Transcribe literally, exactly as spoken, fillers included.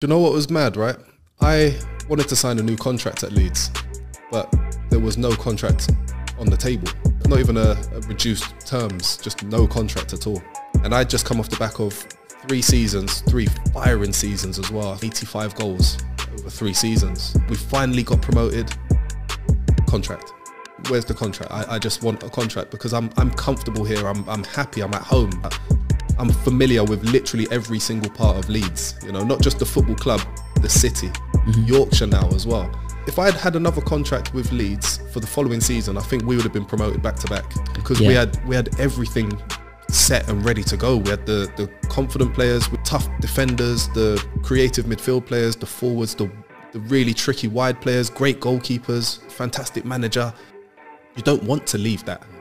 Do you know what was mad, right? I wanted to sign a new contract at Leeds, but there was no contract on the table. Not even a, a reduced terms, just no contract at all. And I'd just come off the back of three seasons, three firing seasons as well, eighty-five goals over three seasons. We finally got promoted. Contract. Where's the contract? I, I just want a contract because I'm, I'm comfortable here, I'm, I'm happy, I'm at home. I'm familiar with literally every single part of Leeds, you know, not just the football club, the city, mm-hmm. Yorkshire now as well. If I had had another contract with Leeds for the following season, I think we would have been promoted back to back because yeah. we had we had everything set and ready to go. We had the, the confident players, with tough defenders, the creative midfield players, the forwards, the, the really tricky wide players, great goalkeepers, fantastic manager. You don't want to leave that.